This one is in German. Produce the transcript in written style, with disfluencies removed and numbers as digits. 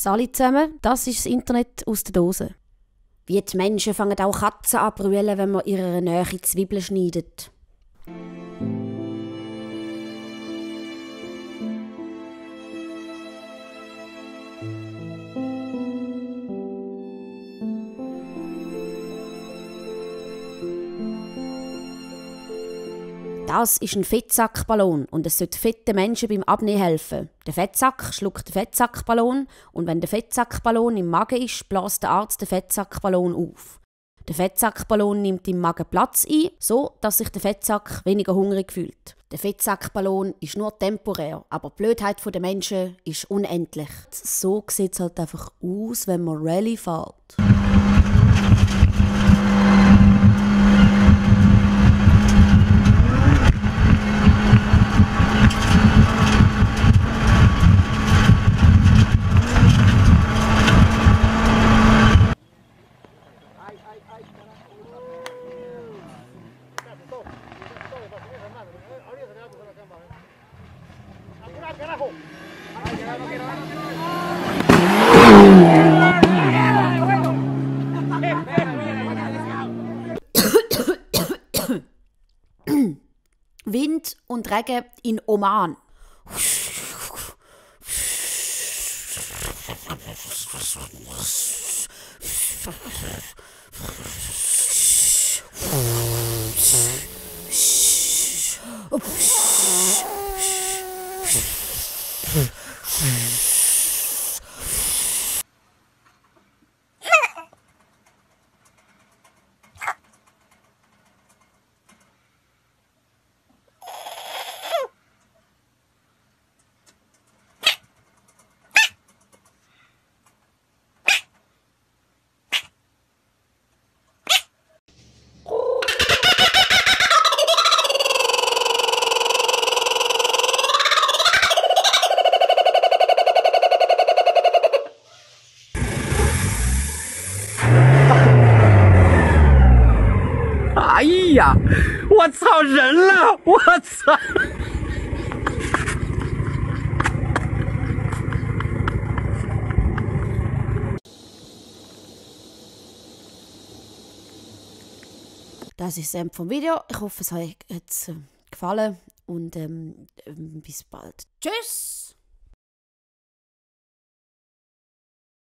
Sali zusammen, das ist das Internet aus der Dose. Wie die Menschen fangen auch Katzen an zu brüllen, wenn man ihrer Nähe Zwiebeln schneidet. Das ist ein Fettsackballon und es sollte fetten Menschen beim Abnehmen helfen. Der Fettsack schluckt den Fettsackballon und wenn der Fettsackballon im Magen ist, bläst der Arzt den Fettsackballon auf. Der Fettsackballon nimmt im Magen Platz ein, so dass sich der Fettsack weniger hungrig fühlt. Der Fettsackballon ist nur temporär, aber die Blödheit der Menschen ist unendlich. So sieht es halt einfach aus, wenn man Rallye fährt. Wind und Regen in Oman. Das ist es vom Video. Ich hoffe, es hat euch gefallen und bis bald. Tschüss!